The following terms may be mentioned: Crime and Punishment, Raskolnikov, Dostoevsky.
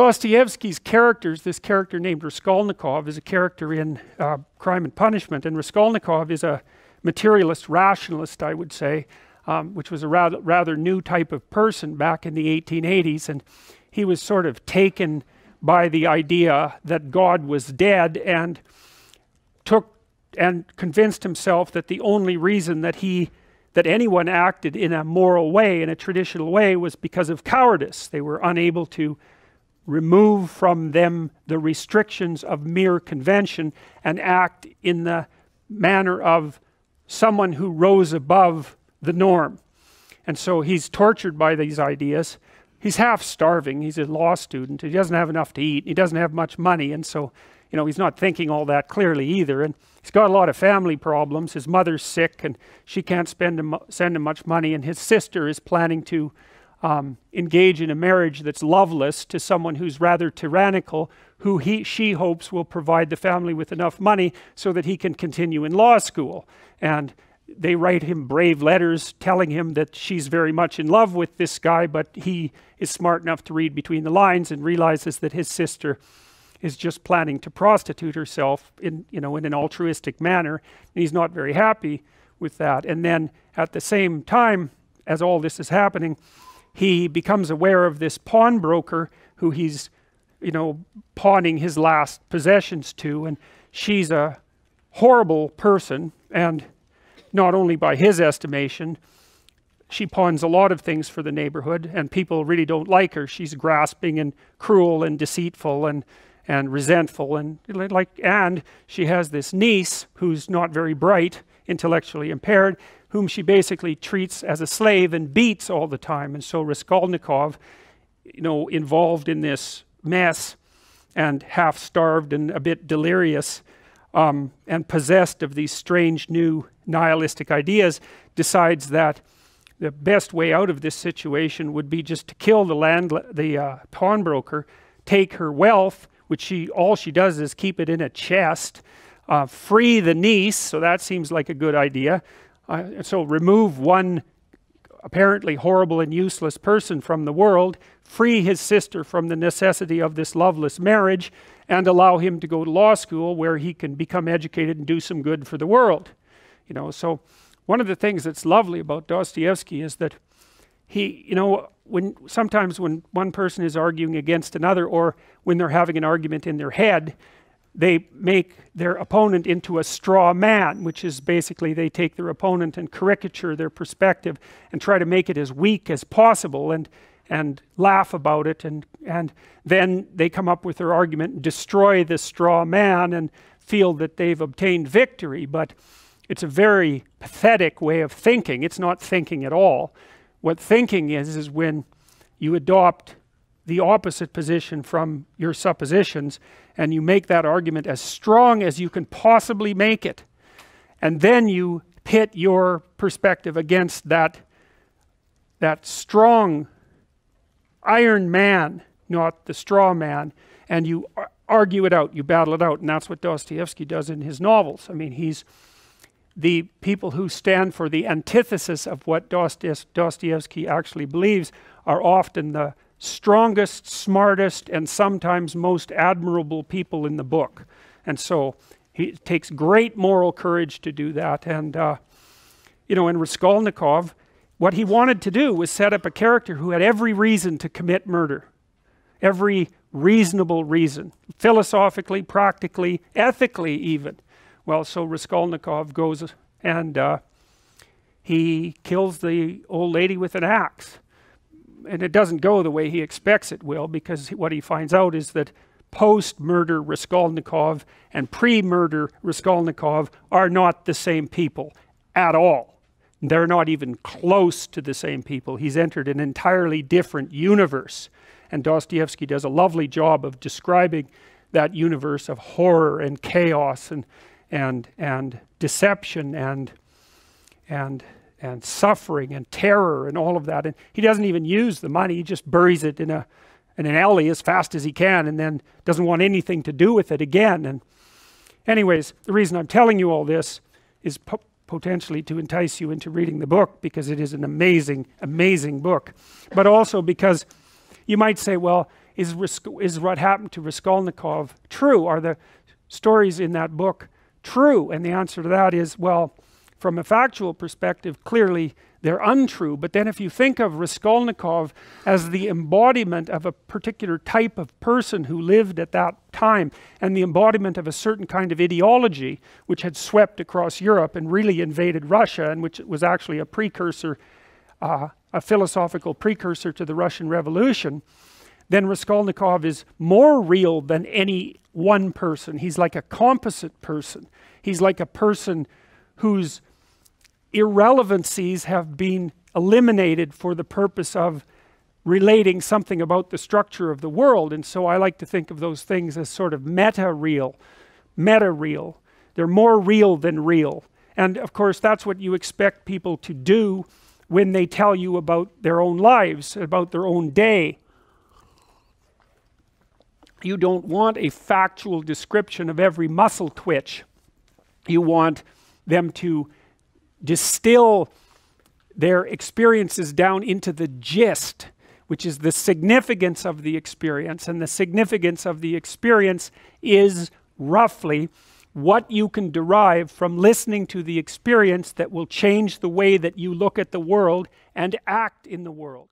Dostoevsky's characters, this character named Raskolnikov is a character in Crime and Punishment, and Raskolnikov is a materialist, rationalist, I would say, which was a rather new type of person back in the 1880s, and he was sort of taken by the idea that God was dead and convinced himself that the only reason that anyone acted in a moral way, in a traditional way, was because of cowardice. They were unable to remove from them the restrictions of mere convention and act in the manner of someone who rose above the norm. And so he's tortured by these ideas. He's half starving. He's a law student. He doesn't have enough to eat. He doesn't have much money, and so, you know, he's not thinking all that clearly either, and he's got a lot of family problems. His mother's sick and she can't send him much money, and his sister is planning to engage in a marriage that's loveless to someone who's rather tyrannical, who she hopes will provide the family with enough money so that he can continue in law school. And they write him brave letters telling him that she's very much in love with this guy, but he is smart enough to read between the lines and realizes that his sister is just planning to prostitute herself in, you know, in an altruistic manner, and he's not very happy with that. And then at the same time as all this is happening, he becomes aware of this pawnbroker who he's, you know, pawning his last possessions to, and she's a horrible person, and not only by his estimation, she pawns a lot of things for the neighborhood, and people really don't like her. She's grasping and cruel and deceitful and resentful, and she has this niece who's not very bright, intellectually impaired, whom she basically treats as a slave and beats all the time. And so Raskolnikov, you know, involved in this mess and half starved and a bit delirious and possessed of these strange new nihilistic ideas, decides that the best way out of this situation would be just to kill the pawnbroker, take her wealth, which all she does is keep it in a chest, free the niece, so that seems like a good idea. So remove one apparently horrible and useless person from the world, free his sister from the necessity of this loveless marriage, and allow him to go to law school where he can become educated and do some good for the world. You know, so one of the things that's lovely about Dostoevsky is that he, you know, sometimes when one person is arguing against another, or when they're having an argument in their head, they make their opponent into a straw man, which is basically they take their opponent and caricature their perspective and try to make it as weak as possible and laugh about it, and then they come up with their argument and destroy the straw man and feel that they've obtained victory. But it's a very pathetic way of thinking. It's not thinking at all. What thinking is when you adopt the opposite position from your suppositions, and you make that argument as strong as you can possibly make it, and then you pit your perspective against that strong iron man, not the straw man, and you argue it out, you battle it out. And that's what Dostoevsky does in his novels. I mean, he's the people who stand for the antithesis of what Dostoevsky actually believes are often the strongest, smartest, and sometimes most admirable people in the book. And so it takes great moral courage to do that. And you know, in Raskolnikov, what he wanted to do was set up a character who had every reason to commit murder, every reasonable reason, philosophically, practically, ethically even. Well, so Raskolnikov goes and he kills the old lady with an axe. And it doesn't go the way he expects it will, because what he finds out is that post-murder Raskolnikov and pre-murder Raskolnikov are not the same people at all. They're not even close to the same people. He's entered an entirely different universe. And Dostoevsky does a lovely job of describing that universe of horror and chaos and deception and suffering and terror and all of that. And he doesn't even use the money. He just buries it in an alley as fast as he can, and then doesn't want anything to do with it again. And anyways, the reason I'm telling you all this is potentially to entice you into reading the book, because it is an amazing, amazing book, but also because you might say, well, is what happened to Raskolnikov true? Are the stories in that book true? And the answer to that is, well, from a factual perspective, clearly they're untrue. But then if you think of Raskolnikov as the embodiment of a particular type of person who lived at that time, and the embodiment of a certain kind of ideology which had swept across Europe and really invaded Russia, and which was actually a precursor, a philosophical precursor to the Russian Revolution, then Raskolnikov is more real than any one person. He's like a composite person. He's like a person whose irrelevancies have been eliminated for the purpose of relating something about the structure of the world. And so I like to think of those things as sort of meta-real, meta-real. They're more real than real. And of course, that's what you expect people to do when they tell you about their own lives, about their own day. You don't want a factual description of every muscle twitch. You want them to distill their experiences down into the gist, which is the significance of the experience, and the significance of the experience is roughly what you can derive from listening to the experience that will change the way that you look at the world and act in the world.